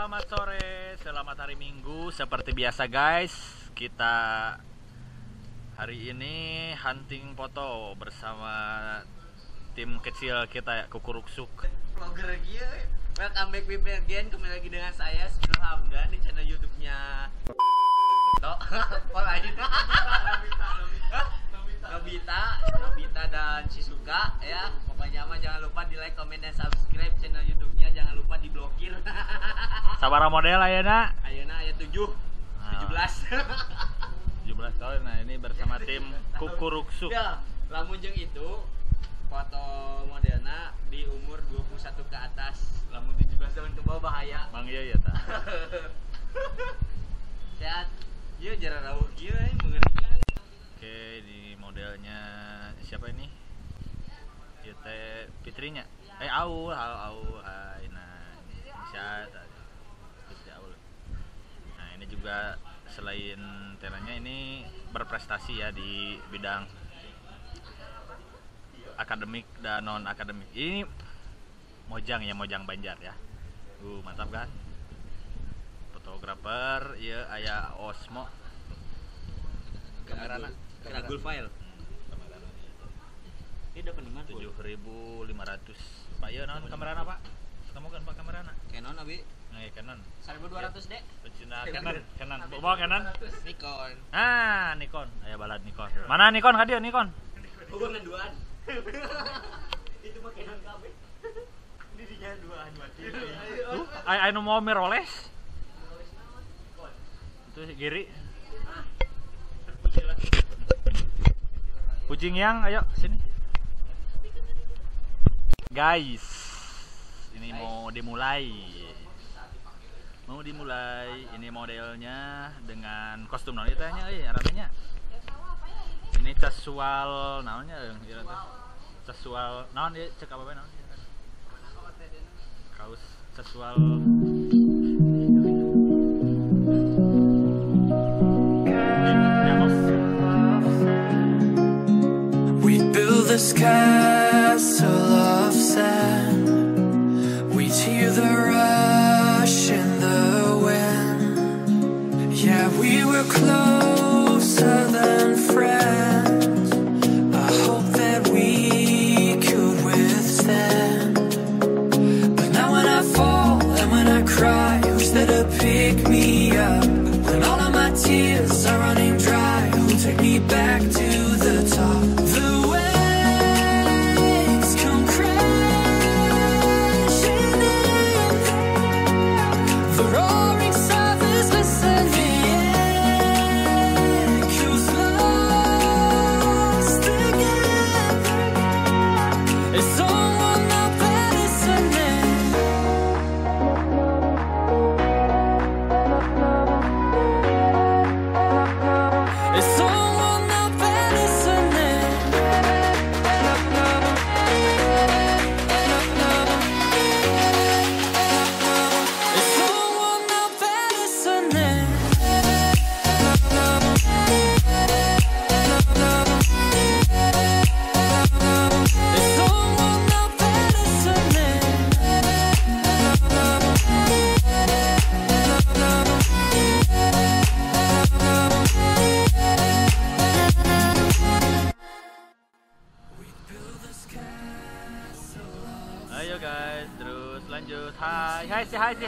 Selamat sore, selamat hari Minggu. Seperti biasa guys, kita hari ini hunting foto bersama tim kecil kita, Kukuruksu. Vlogger gila, welcome back with me again. Kembali lagi dengan saya, Sebelum Hamdan, di channel YouTube-nya Nobita dan Shizuka ya. Pokoknya mah jangan lupa di like, komen, dan subscribe channel YouTube-nya. Jangan lupa diblokir. Sabara model ayeuna? Ayeuna aya 17 kali. Nah, ini bersama tim Kukuruksu. Ya, lamun jeung itu foto modelna di umur 21 ke atas. Lamun 17 tahun ke bawah bahaya. Bang ieu ya tah. Sehat. Ieu jarang rawuh ieu mengerikan. Oke, ini modelnya siapa ini? Kita Fitrinya. Aul. Nah, bisa. Nah, ini juga selain teranya ini berprestasi ya di bidang akademik dan non akademik. Ini Mojang Banjar ya. Mantap kan? Fotografer, iya ayah Osmo. Kamerana. Kena gold file. Ini udah peneman 7.500. Pak ya naon kamerana, Pak? Ketemu kan Pak kamerana? Canon abi? Iya, Canon. 1200 dek. Pencinta Canon. Bawa Canon? Nikon. Ah, Nikon. Aya balad Nikon. Mana Nikon ka dieu Nikon? Bawa nganduan. Itu mah Canon KB. Didinya dua-duaan. Ai anu mau meroles. Nikon. Itu Giri. Kucing yang, ayo sini guys, ini mau dimulai ini modelnya dengan kostum non itanya, artinya ini casual naonnya, casual naon ya, cek apa naon kaos casual. This castle of sand, we hear the rush in the wind. Yeah, we were closer than friends. I hope that we could withstand. But now when I fall and when I cry, who's there to pick me up? When all of my tears are running dry, who'll take me back to the top?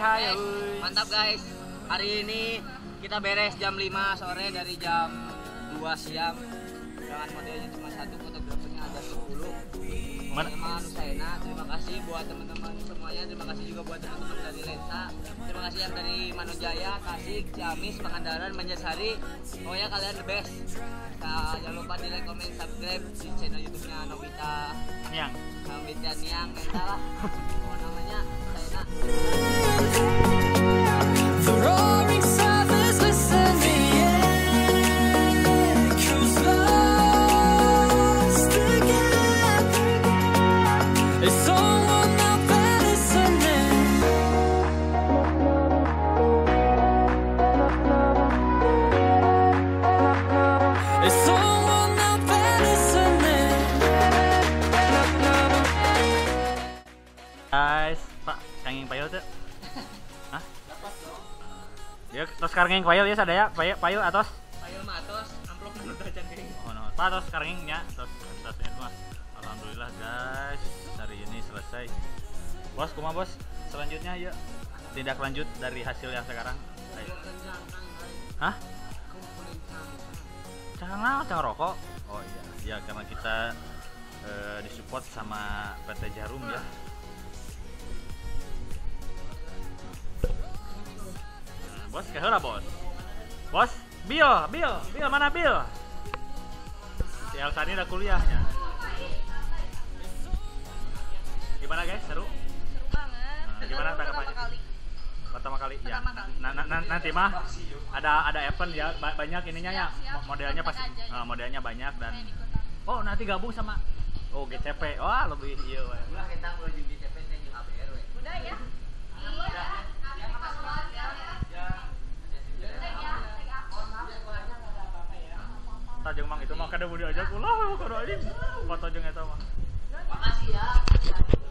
Hai, mantap guys. Hari ini kita beres jam 5 sore dari jam 2 siang. Dengan modelnya cuma satu, fotografernya ada 10. Teman-teman Sena, terima kasih buat teman-teman semuanya. Terima kasih juga buat teman-teman dari Lensa. Terima kasih yang dari Manojaya, Tasik, Ciamis, Pangandaran, Banjarsari. Oh ya, kalian the best. Nah, jangan lupa di like, comment, subscribe di channel YouTube-nya Nobita Niang. Nobita Niang, Lensa lah. Oh, namanya Sena. The roaring silence, listen to me. Ya, tos karengeng pail ya sadaya, pail atos. Pail mah atos, amplop nu dajan geuning. Oh no, tos karengeng nya, tos mah. Alhamdulillah guys, hari ini selesai. Bos, kumaha bos? Selanjutnya ya tindak lanjut dari hasil yang sekarang. Hah? Cang rokok. Oh iya, ya karena kita disupport sama PT Jarum ya. Bos, ke heula bos. Bos, Bill mana Bill? Si Elsani udah kuliahnya. Gimana guys, seru? Seru banget. Nah, gimana tanggapannya? Pertama kali. Ya. Nanti mah ada event ya, banyak ininya ya. Modelnya pasti modelnya banyak dan oh, nanti gabung sama oh GCP. Wah, lebih iya we. Ulah kita menuju GCP teh jeung ABR we. Udah ya. Tajeng mang itu mah kada budi ajak ulah kada anjing. Foto jeung eta mah. Makasih ya.